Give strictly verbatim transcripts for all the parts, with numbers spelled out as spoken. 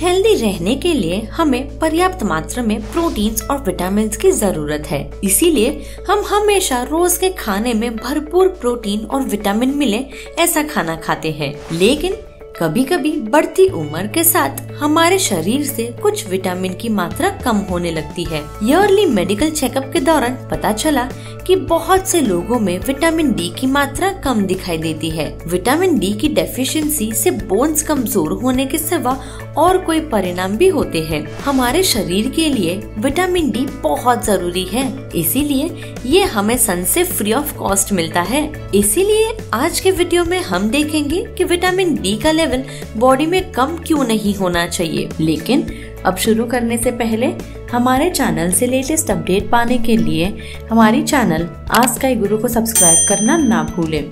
Healthy रहने के लिए हमें पर्याप्त मात्रा में प्रोटीन्स और विटामिन्स की जरूरत है। इसीलिए हम हमेशा रोज के खाने में भरपूर प्रोटीन और विटामिन मिले ऐसा खाना खाते हैं। लेकिन कभी कभी बढ़ती उम्र के साथ हमारे शरीर से कुछ विटामिन की मात्रा कम होने लगती है। ईयरली मेडिकल चेकअप के दौरान पता चला कि बहुत से लोगों में विटामिन डी की मात्रा कम दिखाई देती है। विटामिन डी की डेफिशिएंसी से बोन्स कमजोर होने के सिवा और कोई परिणाम भी होते हैं। हमारे शरीर के लिए विटामिन डी बहुत जरूरी है, इसीलिए ये हमें सन से फ्री ऑफ कॉस्ट मिलता है। इसीलिए आज के वीडियो में हम देखेंगे कि विटामिन डी का लेवल बॉडी में कम क्यों नहीं होना चाहिए। लेकिन अब शुरू करने से पहले हमारे चैनल से लेटेस्ट अपडेट पाने के लिए हमारी चैनल आस्काई गुरु को सब्सक्राइब करना ना भूलें।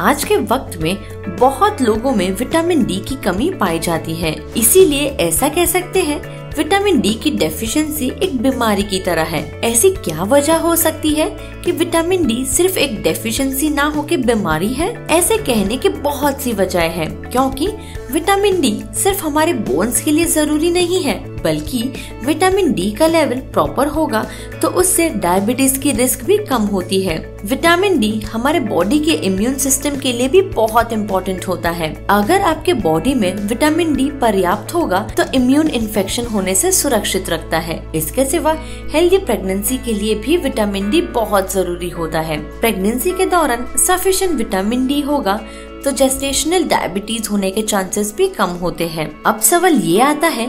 आज के वक्त में बहुत लोगों में विटामिन डी की कमी पाई जाती है, इसीलिए ऐसा कह सकते हैं विटामिन डी की डेफिशिएंसी एक बीमारी की तरह है। ऐसी क्या वजह हो सकती है कि विटामिन डी सिर्फ एक डेफिशिएंसी ना होके बीमारी है? ऐसे कहने के बहुत सी वजह है, क्योंकि विटामिन डी सिर्फ हमारे बोन्स के लिए जरूरी नहीं है, बल्कि विटामिन डी का लेवल प्रॉपर होगा तो उससे डायबिटीज की रिस्क भी कम होती है। विटामिन डी हमारे बॉडी के इम्यून सिस्टम के लिए भी बहुत इम्पोर्टेंट होता है। अगर आपके बॉडी में विटामिन डी पर्याप्त होगा तो इम्यून इन्फेक्शन होने से सुरक्षित रखता है। इसके सिवा हेल्दी प्रेगनेंसी के लिए भी विटामिन डी बहुत जरूरी होता है। प्रेगनेंसी के दौरान सफिशिएंट विटामिन डी होगा तो जेस्टेशनल डायबिटीज होने के चांसेस भी कम होते हैं। अब सवाल ये आता है,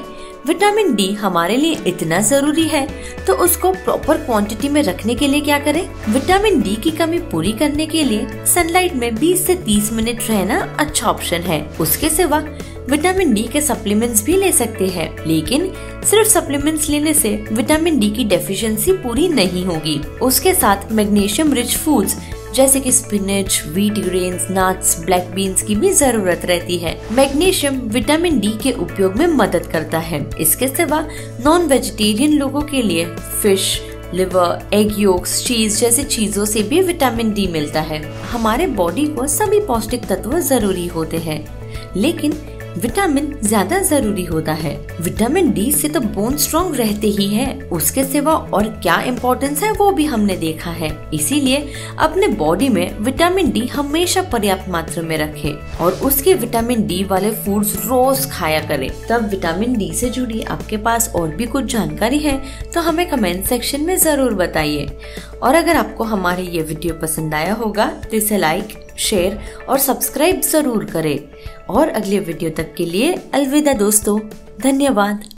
विटामिन डी हमारे लिए इतना जरूरी है तो उसको प्रॉपर क्वांटिटी में रखने के लिए क्या करें? विटामिन डी की कमी पूरी करने के लिए सनलाइट में बीस से तीस मिनट रहना अच्छा ऑप्शन है। उसके सिवा विटामिन डी के सप्लीमेंट्स भी ले सकते हैं, लेकिन सिर्फ सप्लीमेंट्स लेने से विटामिन डी की डेफिशिएंसी पूरी नहीं होगी। उसके साथ मैग्नीशियम रिच फूड्स जैसे कि spinach, wheat grains, nuts, black beans की भी जरूरत रहती है। मैग्नीशियम विटामिन डी के उपयोग में मदद करता है। इसके सिवा नॉन वेजिटेरियन लोगों के लिए फिश, लिवर, एग योक्स, चीज जैसी चीजों से भी विटामिन डी मिलता है। हमारे बॉडी को सभी पौष्टिक तत्व जरूरी होते हैं, लेकिन विटामिन ज्यादा जरूरी होता है। विटामिन डी से तो बोन स्ट्रॉन्ग रहते ही है, उसके सिवा और क्या इम्पोर्टेंस है वो भी हमने देखा है। इसीलिए अपने बॉडी में विटामिन डी हमेशा पर्याप्त मात्रा में रखें और उसके विटामिन डी वाले फूड्स रोज खाया करें। तब विटामिन डी से जुड़ी आपके पास और भी कुछ जानकारी है तो हमें कमेंट सेक्शन में जरूर बताइए। और अगर आपको हमारे ये वीडियो पसंद आया होगा तो इसे लाइक, शेयर और सब्सक्राइब जरूर करें। और अगले वीडियो तक के लिए अलविदा दोस्तों, धन्यवाद।